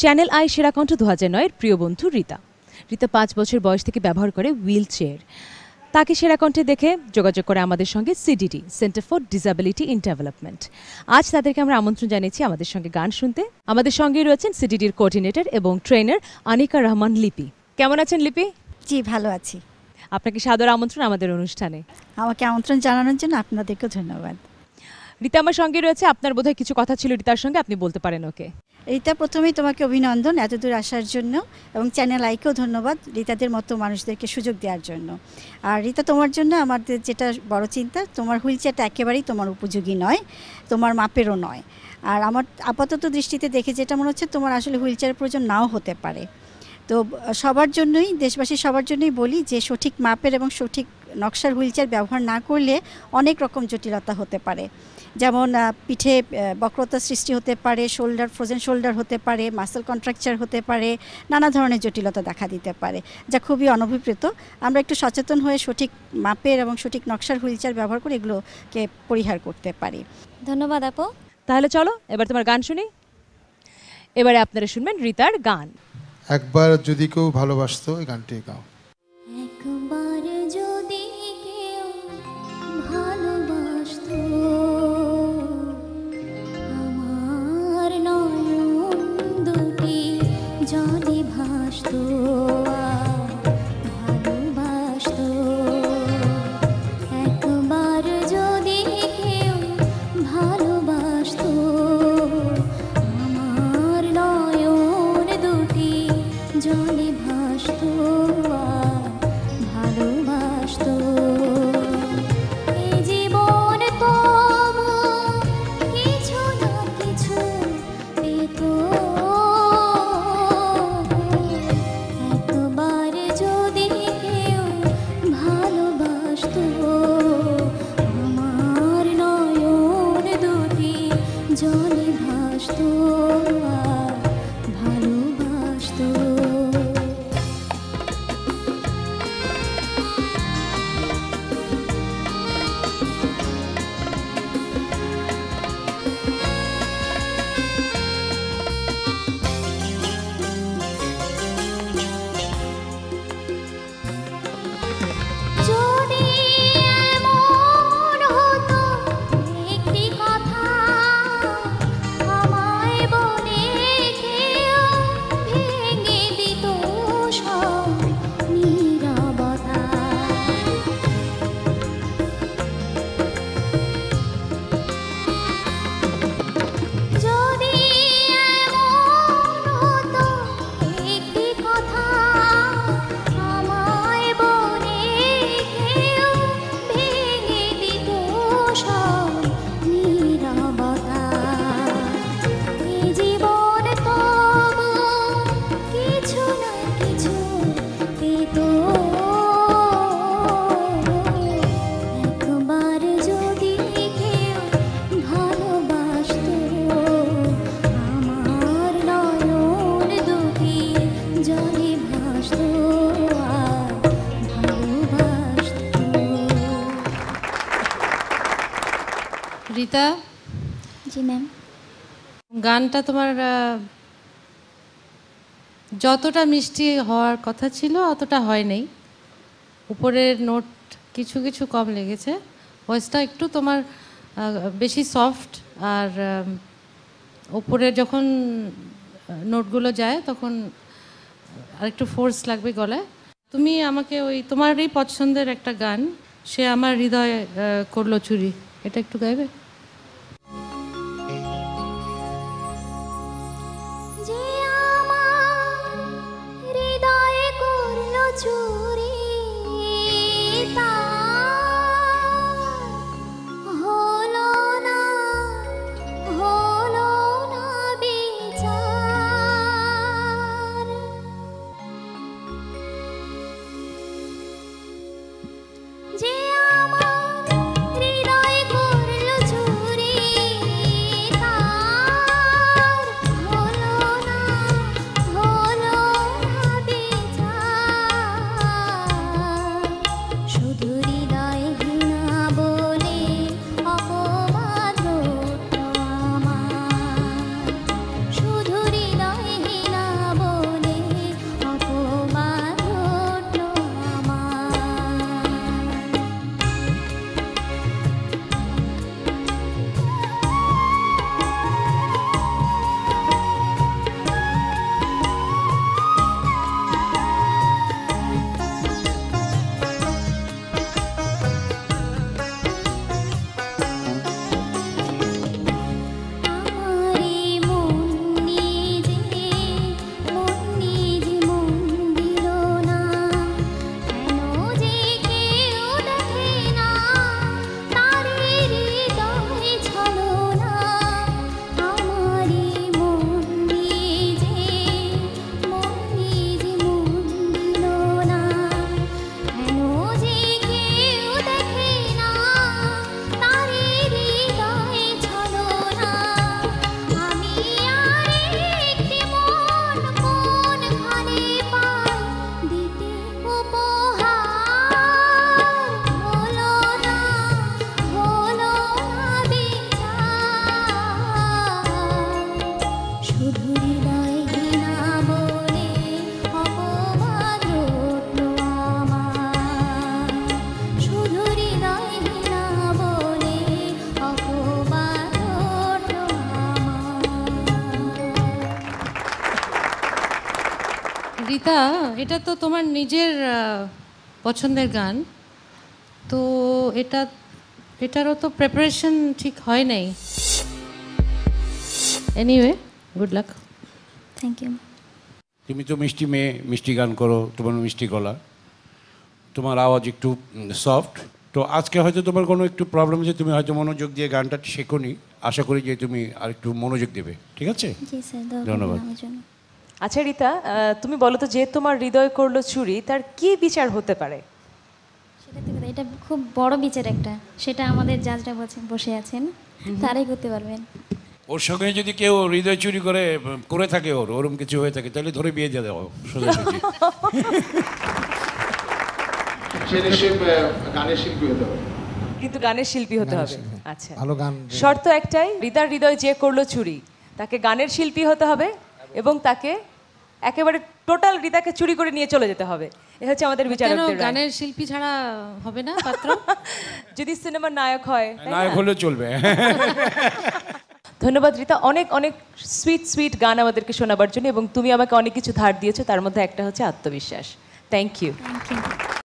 Channel आई सेरा कण्ठ 2009 प्रिय बंधु रीता रीता 5 बछर बयस थेके व्यवहार करे ह्विल चेयर ताके सेरा कण्ठे देखे जोगाजोग करे आमादेर संगे CDD centre for disability in development आज तादेरके आमरा आमंत्रण जानिয়েছি आमादेर संगे गान शुनते आमादेर संगे रয়েছেন सीडीडीर कोअर्डिनेटर एबं ट्रेनर अनिका रहमान लिपि केमन आছেন लिपि जी भालो आছি আপনাকে সাদর আমন্ত্রণ আমাদের অনুষ্ঠানে আমাকে আমন্ত্রণ জানানোর জন্য আপনাদেরকে ধন্যবাদ रीता আমার সঙ্গে রয়েছে আপনার বোধহয় কিছু কথা ছিল রিতার সঙ্গে আপনি বলতে পারেন ওকে रीता প্রথমেই তোমাকে অভিনন্দন এত দূর আসার জন্য এবং চ্যানেল আইকেও ধন্যবাদ রিতাদের মতো মানুষদেরকে সুযোগ দেওয়ার জন্য আর রিতা তোমার জন্য আমাদের যেটা বড় চিন্তা তোমার হুইলচেয়ারটা একেবারেই তোমার উপযোগী নয় তোমার মাপেরও নয় আর আমার আপাতত দৃষ্টিতে দেখে যেটা মনে হচ্ছে তোমার আসলে হুইলচেয়ার প্রয়োজন নাও হতে পারে तो सबार जोन्नोई देशबासी सबार जोन्नोई बोली जे सठीक मापेर एबं सठीक नक्शार हुइलचेयर व्यवहार ना करले अनेक रकम जटिलता होते पारे जेमन पीठे बक्रता सृष्टि होते पारे शोल्डार फ्रोजेन शोल्डार होते पारे मासल कन्ट्रैक्चर होते पारे नाना धरनेर जटिलता देखा दिते पारे जा खूबई अनभिप्रेत आमरा एकटु सचेतन हये सठीक मापेर एबं सठीक नक्शार हुइलचेयर व्यवहार करे एगुलोके परिहार करते पारि धन्यवाद आपु ताहले चलो एबार तोमार गान शुनि एबारे आपनारा शुनबेन रीतार गान একবার যদি কেউ ভালোবাসতো এই গানটি গাও একবার যদি কেউ ভালোবাসতো আমার নয়ন দুটি যদি ভাসতো रीता जी मैम गानटा तुम्हार जतटा मिष्टि हওয়ার कथा छिलो अतटा হয় নাই উপরের নোট কিছু কিছু কম লেগেছে ভয়েসটা একটু তোমার বেশি সফট আর উপরে যখন নোটগুলো যায় তখন আরেকটু ফোর্স লাগবে গলায় তুমি আমাকে ওই তোমারই পছন্দের একটা গান সে আমার হৃদয় করলো চুরি এটা একটু গাইবে रीता एटा तो तुम्हार निजेर पछंदेर गान तो एटा एटारो तो प्रिपारेशन ठीक है नहीं anyway good luck thank you. तुम तो मिष्टी में मिष्टी गान करो तुम्हार मिष्टी गला तुम्हार आवाज़ एकटू सफ्ट तो आज के हयतो तुम्हार कोनो एकटू प्रॉब्लम जे तुम हयतो मनोयोग दिए गानटा शेखोनी आशा करी जे तुम आरेकटू मनोयोग देबे ठीक आछे। जी सर धन्यवाद। अच्छा रीता तुम्हें बोलो तो जे तुम्हार हृदय करलो चुरी तार की विचार होते पारे এটা খুব বড় বিচার একটা সেটা আমাদের জাজরা বসে আছেন তারাই করতে পারবেন। ওর সঙ্গে যদি কেউ হৃদয় চুরি করে করে থাকে ওর ওরকম কিছু হয়ে থাকে তাহলে ধরে বিয়ে দিয়ে দাও সোজা সোজা ছেলে শিল্পী গানের শিল্পী হতে হবে কিন্তু গানের শিল্পী হতে হবে। আচ্ছা ভালো গান শর্ত একটাই রিতার হৃদয় যে করলো চুরি তাকে গানের শিল্পী হতে হবে এবং তাকে একেবারে টোটাল রিতাকে চুরি করে নিয়ে চলে যেতে হবে। এ হচ্ছে আমাদের বিচারকদের রায়। গানের শিল্পী ছাড়া হবে না পাত্র যদি সিনেমার নায়ক হয় নায়ক হলে চলবে। ধন্যবাদ রিতা অনেক অনেক সুইট সুইট গান আমাদেরকে শোনাবার জন্য এবং তুমি আমাকে অনেক কিছু ধার দিয়েছো তার মধ্যে একটা হচ্ছে আত্মবিশ্বাস। Thank you.